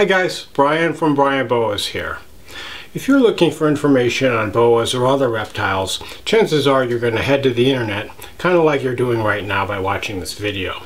Hi guys, Brian from Brian Boas here. If you're looking for information on boas or other reptiles, chances are you're going to head to the internet, kind of like you're doing right now by watching this video.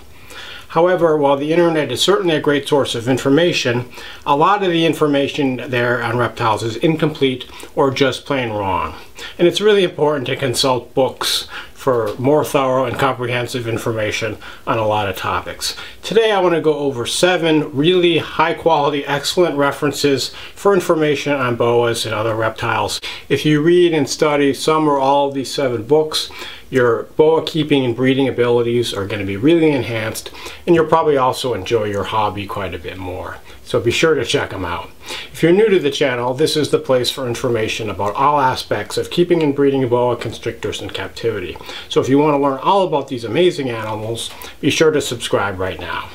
However, while the internet is certainly a great source of information, a lot of the information there on reptiles is incomplete or just plain wrong. And it's really important to consult books for more thorough and comprehensive information on a lot of topics. Today I want to go over 7 really high quality, excellent references for information on boas and other reptiles. If you read and study some or all of these 7 books, your boa keeping and breeding abilities are going to be really enhanced, and you'll probably also enjoy your hobby quite a bit more. So be sure to check them out. If you're new to the channel, this is the place for information about all aspects of keeping and breeding boa constrictors in captivity. So if you want to learn all about these amazing animals, be sure to subscribe right now.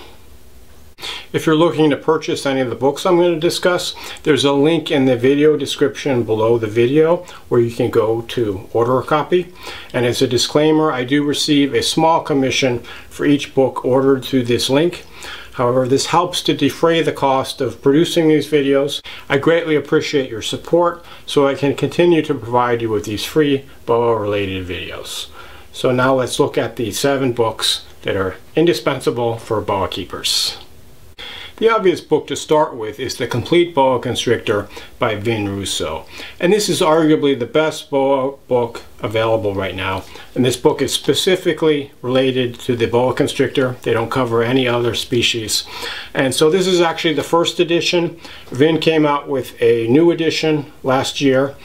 If you're looking to purchase any of the books I'm going to discuss, there's a link in the video description below the video where you can go to order a copy. And as a disclaimer, I do receive a small commission for each book ordered through this link. However, this helps to defray the cost of producing these videos. I greatly appreciate your support so I can continue to provide you with these free boa-related videos. So now let's look at the 7 books that are indispensable for boa keepers. The obvious book to start with is The Complete Boa Constrictor by Vin Russo. And this is arguably the best boa book available right now. And this book is specifically related to the boa constrictor. They don't cover any other species. And so this is actually the first edition. Vin came out with a new edition last year.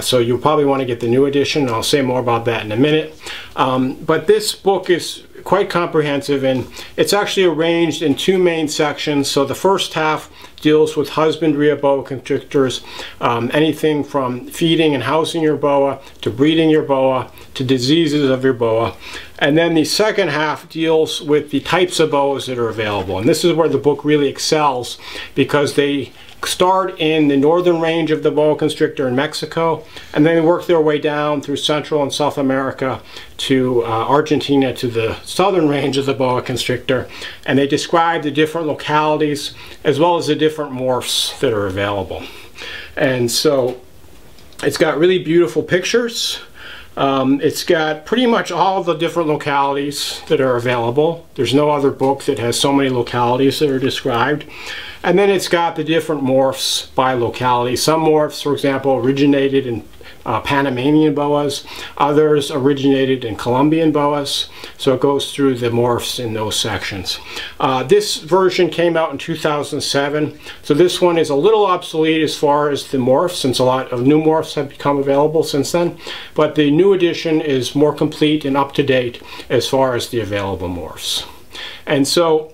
So you'll probably want to get the new edition. I'll say more about that in a minute. But this book is quite comprehensive, and it's actually arranged in 2 main sections. So the first half deals with husbandry of boa constrictors, anything from feeding and housing your boa, to breeding your boa, to diseases of your boa. And then the second half deals with the types of boas that are available. And this is where the book really excels, because they start in the northern range of the boa constrictor in Mexico, and then work their way down through Central and South America to Argentina, to the southern range of the boa constrictor. And they describe the different localities as well as the different morphs that are available. And so it's got really beautiful pictures. It's got pretty much all the different localities that are available. There's no other book that has so many localities that are described. And then it's got the different morphs by locality. Some morphs, for example, originated in Panamanian boas. Others originated in Colombian boas. So it goes through the morphs in those sections. This version came out in 2007. So this one is a little obsolete as far as the morphs, since a lot of new morphs have become available since then. But the new edition is more complete and up to date as far as the available morphs. And so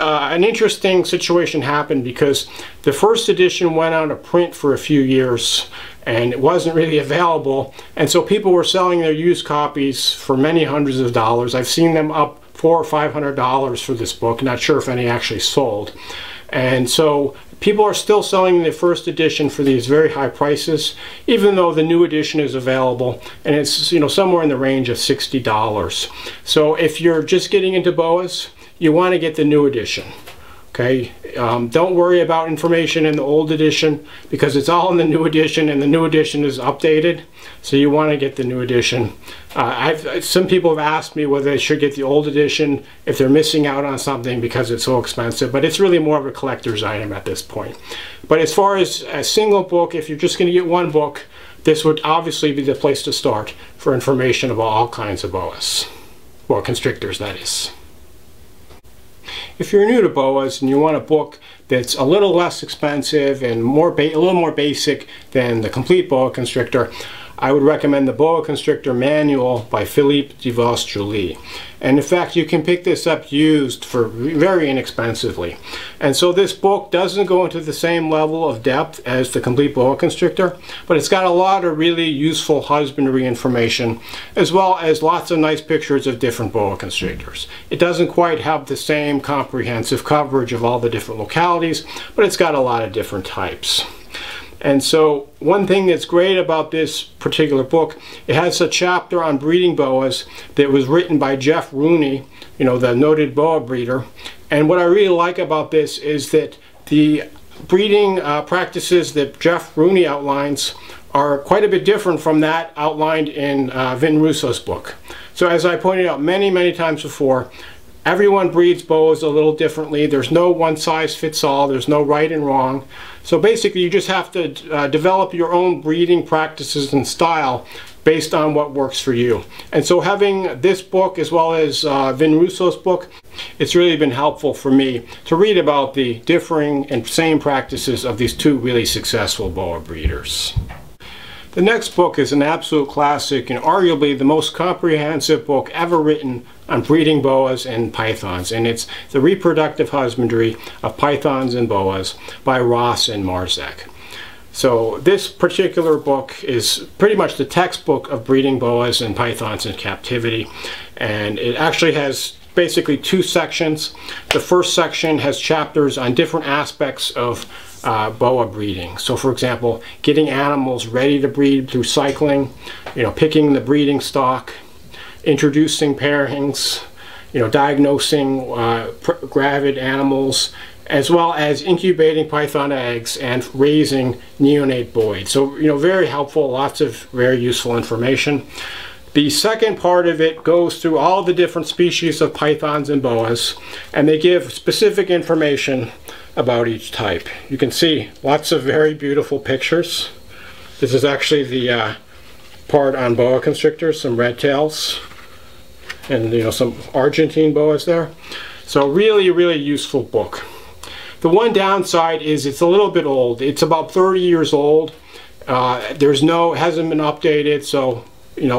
an interesting situation happened, because the first edition went out of print for a few years and it wasn't really available, and so people were selling their used copies for many hundreds of dollars. I've seen them up $400 or $500 for this book, not sure if any actually sold. And so people are still selling the first edition for these very high prices, even though the new edition is available, and it's, you know, somewhere in the range of $60. So if you're just getting into boas, you want to get the new edition. Okay, don't worry about information in the old edition, because it's all in the new edition, and the new edition is updated. So you want to get the new edition. Some people have asked me whether they should get the old edition if they're missing out on something because it's so expensive, but it's really more of a collector's item at this point. But as far as a single book, if you're just going to get one book, this would obviously be the place to start for information about all kinds of boas, or constrictors, that is. If you're new to boas and you want a book that's a little less expensive and a little more basic than The Complete Boa Constrictor, I would recommend The Boa Constrictor Manual by Philippe DeVosjolie. And in fact, you can pick this up used for very inexpensively. And so this book doesn't go into the same level of depth as The Complete Boa Constrictor, but it's got a lot of really useful husbandry information, as well as lots of nice pictures of different boa constrictors. It doesn't quite have the same comprehensive coverage of all the different localities, but it's got a lot of different types. And so one thing that's great about this particular book, it has a chapter on breeding boas that was written by Jeff Rooney, you know, the noted boa breeder. And what I really like about this is that the breeding practices that Jeff Rooney outlines are quite a bit different from that outlined in Vin Russo's book. So as I pointed out many, many times before, everyone breeds boas a little differently. There's no one size fits all. There's no right and wrong. So basically you just have to develop your own breeding practices and style based on what works for you. And so having this book as well as Vin Russo's book, it's really been helpful for me to read about the differing and same practices of these two really successful boa breeders. The next book is an absolute classic and arguably the most comprehensive book ever written on breeding boas and pythons, and it's The Reproductive Husbandry of Pythons and Boas by Ross and Marsack. So this particular book is pretty much the textbook of breeding boas and pythons in captivity, and it actually has basically two sections. The first section has chapters on different aspects of boa breeding. So for example, getting animals ready to breed through cycling, picking the breeding stock, introducing pairings, diagnosing gravid animals, as well as incubating python eggs and raising neonate boids. So very helpful, lots of very useful information. The second part of it goes through all the different species of pythons and boas, and they give specific information about each type. You can see lots of very beautiful pictures. This is actually the part on boa constrictors, some red tails, and some Argentine boas there. So really, really useful book. The one downside is it's a little bit old. It's about 30 years old. It hasn't been updated, so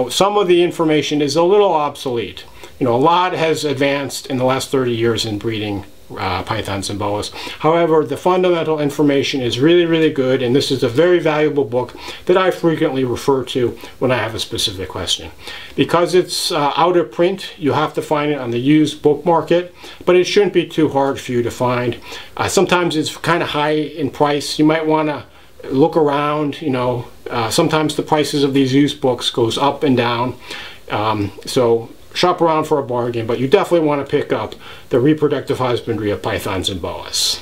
some of the information is a little obsolete. A lot has advanced in the last 30 years in breeding pythons and boas. However, the fundamental information is really, really good, and this is a very valuable book that I frequently refer to when I have a specific question. Because it's out of print, you have to find it on the used book market, but it shouldn't be too hard for you to find. Sometimes it's kind of high in price. You might want to look around. Sometimes the prices of these used books goes up and down. So shop around for a bargain, but you definitely want to pick up The Reproductive Husbandry of Pythons and Boas.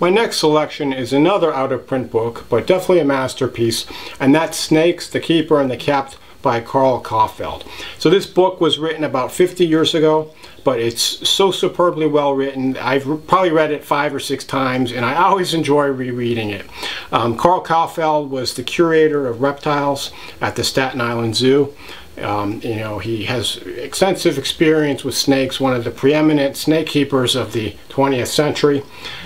My next selection is another out-of-print book, but definitely a masterpiece, and that's Snakes: The Keeper and the Kept by Carl Kaufeld. So this book was written about 50 years ago, but it's so superbly well written. I've probably read it 5 or 6 times, and I always enjoy rereading it. Carl Kaufeld was the curator of reptiles at the Staten Island Zoo. He has extensive experience with snakes, one of the preeminent snake keepers of the 20th century.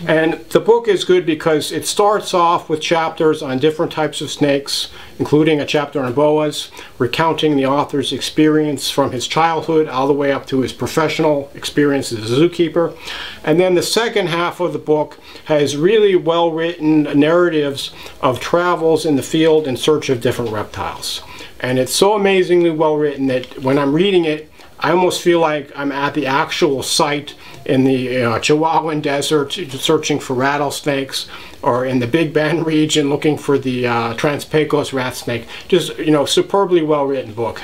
And the book is good because it starts off with chapters on different types of snakes, including a chapter on boas, recounting the author's experience from his childhood all the way up to his professional experience as a zookeeper. And then the second half of the book has really well-written narratives of travels in the field in search of different reptiles. And it's so amazingly well written that when I'm reading it, I almost feel like I'm at the actual site in the Chihuahuan Desert searching for rattlesnakes, or in the Big Bend region looking for the Trans-Pecos rat snake. Just, superbly well written book.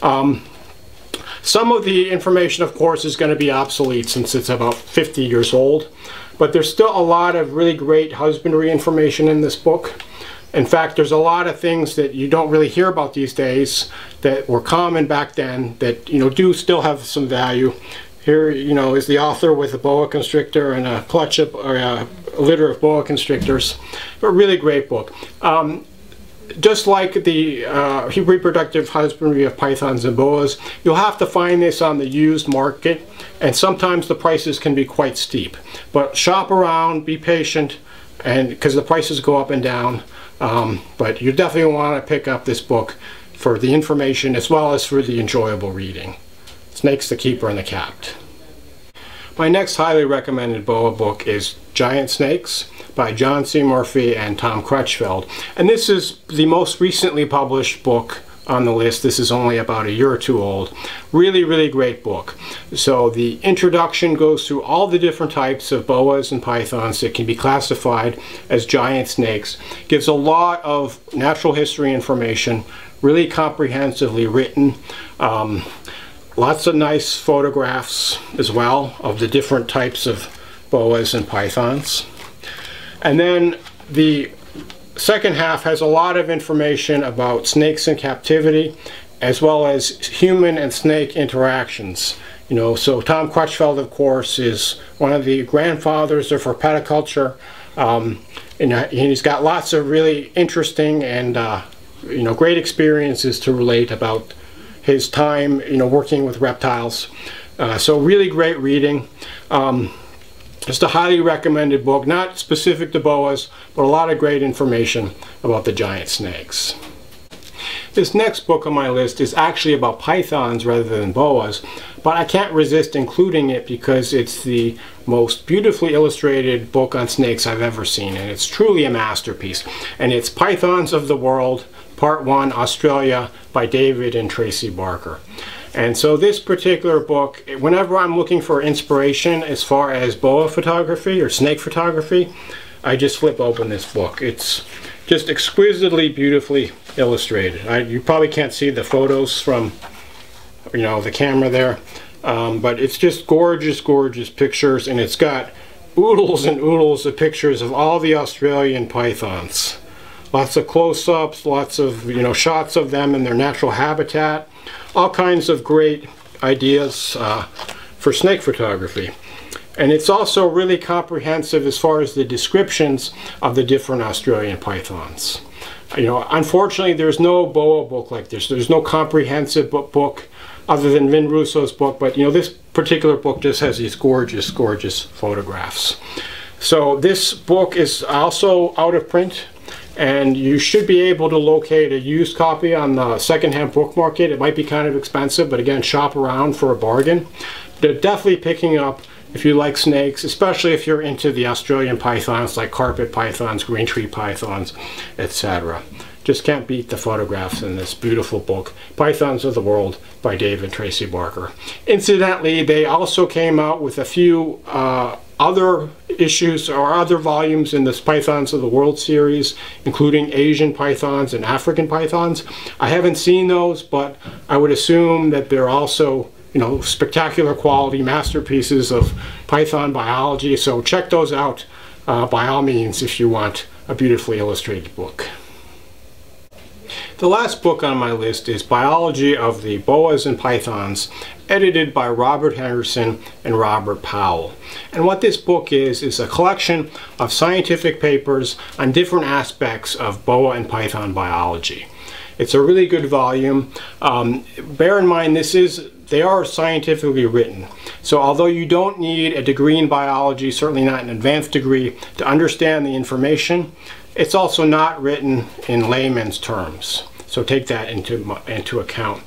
Some of the information, of course, is going to be obsolete since it's about 50 years old, but there's still a lot of really great husbandry information in this book. In fact, there's a lot of things that you don't really hear about these days that were common back then that, do still have some value. Here, is the author with a boa constrictor and a clutch of, or a litter of boa constrictors. A really great book. Just like the Reproductive Husbandry of Pythons and Boas, you'll have to find this on the used market, and sometimes the prices can be quite steep. But shop around, be patient, and because the prices go up and down. But you definitely want to pick up this book for the information as well as for the enjoyable reading. Snakes: The Keeper and the Kept. My next highly recommended boa book is Giant Snakes by John C. Murphy and Tom Crutchfield. And this is the most recently published book on the list. This is only about a year or two old. Really, really great book. So the introduction goes through all the different types of boas and pythons that can be classified as giant snakes. Gives a lot of natural history information, really comprehensively written. Lots of nice photographs as well of the different types of boas and pythons. And then the second half has a lot of information about snakes in captivity, as well as human and snake interactions. You know, so Tom Crutchfield, of course, is one of the grandfathers of herpetoculture, and he's got lots of really interesting and great experiences to relate about his time, working with reptiles. So really great reading. Just a highly recommended book, not specific to boas, but a lot of great information about the giant snakes. This next book on my list is actually about pythons rather than boas, but I can't resist including it because it's the most beautifully illustrated book on snakes I've ever seen, and it's truly a masterpiece. And it's Pythons of the World, Part 1, Australia, by David and Tracy Barker. And so this particular book, whenever I'm looking for inspiration as far as boa photography or snake photography, I just flip open this book. It's just exquisitely beautifully illustrated. You probably can't see the photos from the camera there, but it's just gorgeous, gorgeous pictures, and it's got oodles and oodles of pictures of all the Australian pythons. Lots of close-ups, lots of shots of them in their natural habitat, all kinds of great ideas for snake photography. And it's also really comprehensive as far as the descriptions of the different Australian pythons. Unfortunately, there's no boa book like this. There's no comprehensive book other than Vin Russo's book, but this particular book just has these gorgeous, gorgeous photographs. So this book is also out of print, and you should be able to locate a used copy on the secondhand book market. It might be kind of expensive, but again, shop around for a bargain. They're definitely picking up if you like snakes, especially if you're into the Australian pythons like carpet pythons, green tree pythons, etc. Just can't beat the photographs in this beautiful book, Pythons of the World by David and Tracy Barker. Incidentally, they also came out with a few other issues or other volumes in this Pythons of the World series, including Asian pythons and African pythons. I haven't seen those, but I would assume that they're also spectacular quality masterpieces of python biology, so check those out by all means if you want a beautifully illustrated book. The last book on my list is Biology of the Boas and Pythons, edited by Robert Henderson and Robert Powell. And what this book is a collection of scientific papers on different aspects of boa and python biology. It's a really good volume. Bear in mind, they are scientifically written. So although you don't need a degree in biology, certainly not an advanced degree, to understand the information, it's also not written in layman's terms. So take that into account.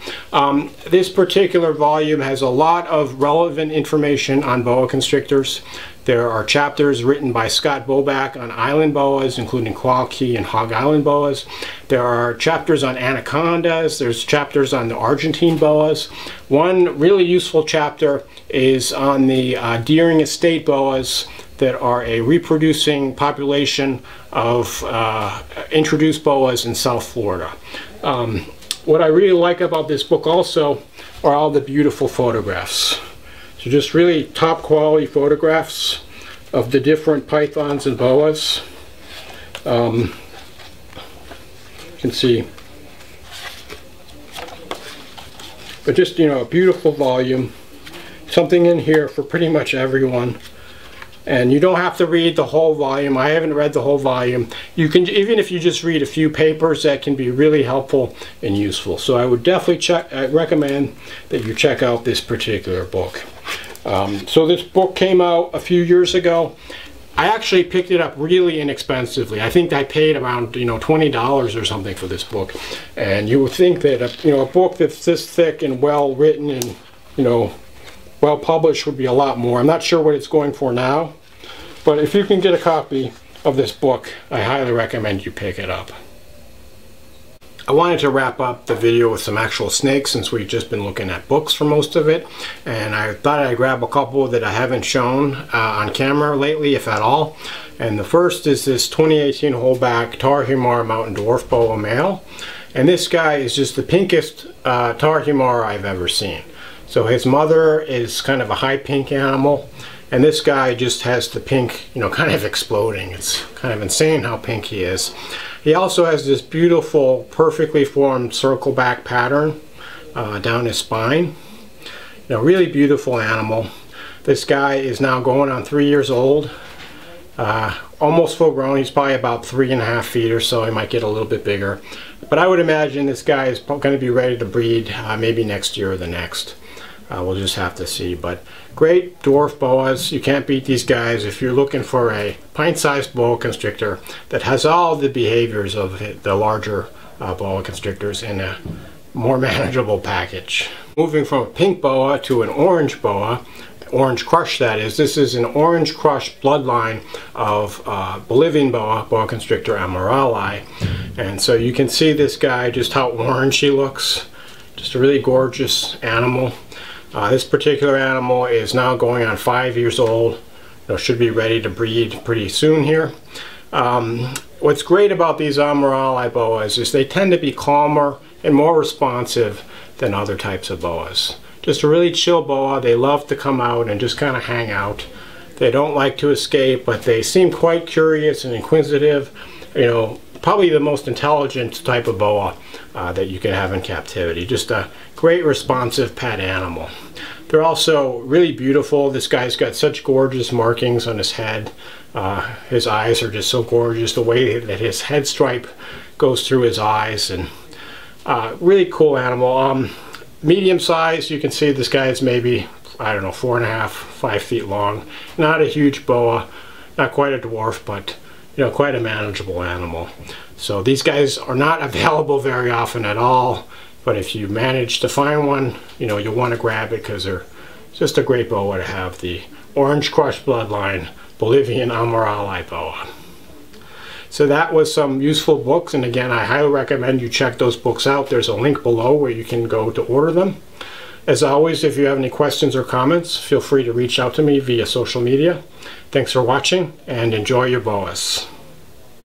This particular volume has a lot of relevant information on boa constrictors. There are chapters written by Scott Boback on island boas, including Quail Key and Hog Island boas. There are chapters on anacondas. There's chapters on the Argentine boas. One really useful chapter is on the Deering Estate boas that are a reproducing population of introduced boas in South Florida. What I really like about this book also are all the beautiful photographs. So just really top quality photographs of the different pythons and boas. You can see, but just a beautiful volume, something in here for pretty much everyone. And you don't have to read the whole volume. I haven't read the whole volume. You can, even if you just read a few papers, that can be really helpful and useful. So I would definitely recommend that you check out this particular book. So this book came out a few years ago. I actually picked it up really inexpensively. I think I paid around $20 or something for this book. And you would think that a book that's this thick and well written and well published would be a lot more. I'm not sure what it's going for now, but if you can get a copy of this book, I highly recommend you pick it up. I wanted to wrap up the video with some actual snakes since we've just been looking at books for most of it, and I thought I'd grab a couple that I haven't shown on camera lately, if at all. And the first is this 2018 Holback Tarhimar Mountain Dwarf Boa male, and this guy is just the pinkest Tarhimar I've ever seen. So his mother is kind of a high pink animal, And this guy just has the pink, you know, kind of exploding. It's kind of insane how pink he is. He also has this beautiful, perfectly formed circle back pattern down his spine. You know, really beautiful animal. This guy is now going on 3 years old, almost full grown. He's probably about 3.5 feet or so. He might get a little bit bigger. But I would imagine this guy is going to be ready to breed maybe next year or the next. We'll just have to see. But great dwarf boas. You can't beat these guys if you're looking for a pint-sized boa constrictor that has all the behaviors of the larger boa constrictors in a more manageable package. Moving from a pink boa to an orange boa, Orange Crush that is. This is an Orange Crush bloodline of Bolivian boa, boa constrictor amaralli. And so you can see this guy, just how orange he looks. Just a really gorgeous animal. This particular animal is now going on 5 years old. You know, should be ready to breed pretty soon here. What's great about these amaralli boas is they tend to be calmer and more responsive than other types of boas. Just a really chill boa. They love to come out and just kind of hang out. They don't like to escape, but they seem quite curious and inquisitive. You know, probably the most intelligent type of boa that you can have in captivity. Just a great responsive pet animal. They're also really beautiful. This guy's got such gorgeous markings on his head. His eyes are just so gorgeous. The way that his head stripe goes through his eyes, and really cool animal. Medium size, you can see this guy is maybe, I don't know, 4.5 to 5 feet long. Not a huge boa, not quite a dwarf, but you know, quite a manageable animal. So these guys are not available very often at all, but if you manage to find one, you know, you'll want to grab it because they're just a great boa to have, the Orange Crush bloodline Bolivian amaralli boa. So that was some useful books, and again, I highly recommend you check those books out. There's a link below where you can go to order them. As always, if you have any questions or comments, feel free to reach out to me via social media. Thanks for watching, and enjoy your boas.